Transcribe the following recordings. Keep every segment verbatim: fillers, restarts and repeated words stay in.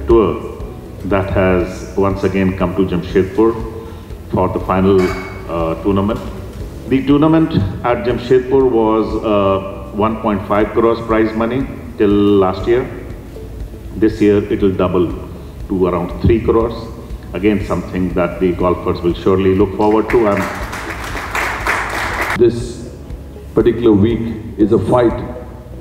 the tour that has once again come to Jamshedpur for the final uh, tournament. The tournament at Jamshedpur was uh, one point five crores prize money till last year. This year it will double to around three crores. Again, something that the golfers will surely look forward to. And this particular week is a fight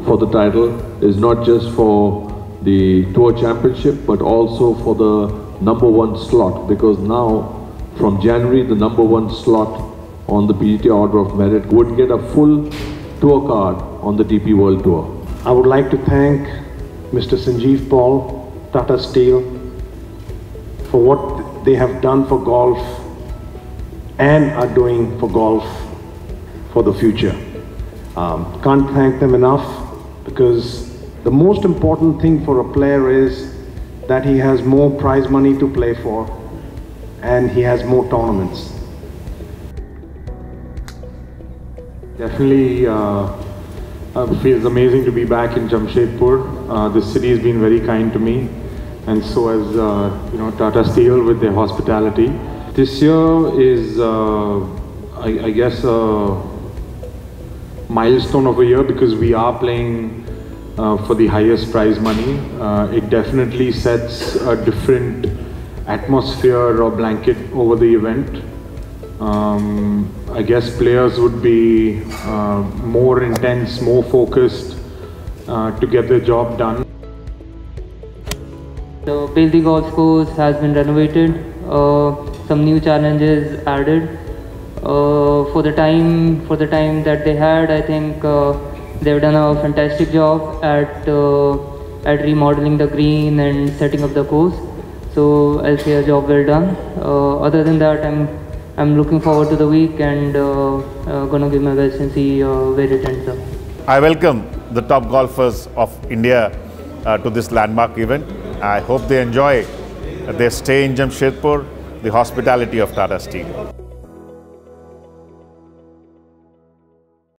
for the title. Is not just for the tour championship, but also for the number one slot, because now from January the number one slot on the P G T A Order of Merit would get a full tour card on the D P World Tour. I would like to thank Mister Sanjeev Paul, Tata Steel, for what they have done for golf and are doing for golf for the future. Um, can't thank them enough, because the most important thing for a player is that he has more prize money to play for and he has more tournaments. Definitely uh, it feels amazing to be back in Jamshedpur. Uh, this city has been very kind to me, and so has uh, you know, Tata Steel with their hospitality. This year is uh, I, I guess uh, milestone of a year, because we are playing uh, for the highest prize money. Uh, it definitely sets a different atmosphere or blanket over the event. Um, I guess players would be uh, more intense, more focused uh, to get their job done. The Beldih golf course has been renovated, uh, some new challenges added. Uh, for the time for the time that they had, I think uh, they've done a fantastic job at uh, at remodeling the green and setting up the course. So I'll say a job well done. Uh, other than that, I'm I'm looking forward to the week and uh, uh, gonna give my best and see uh, where it ends up. I welcome the top golfers of India uh, to this landmark event. I hope they enjoy their stay in Jamshedpur, the hospitality of Tata Steel.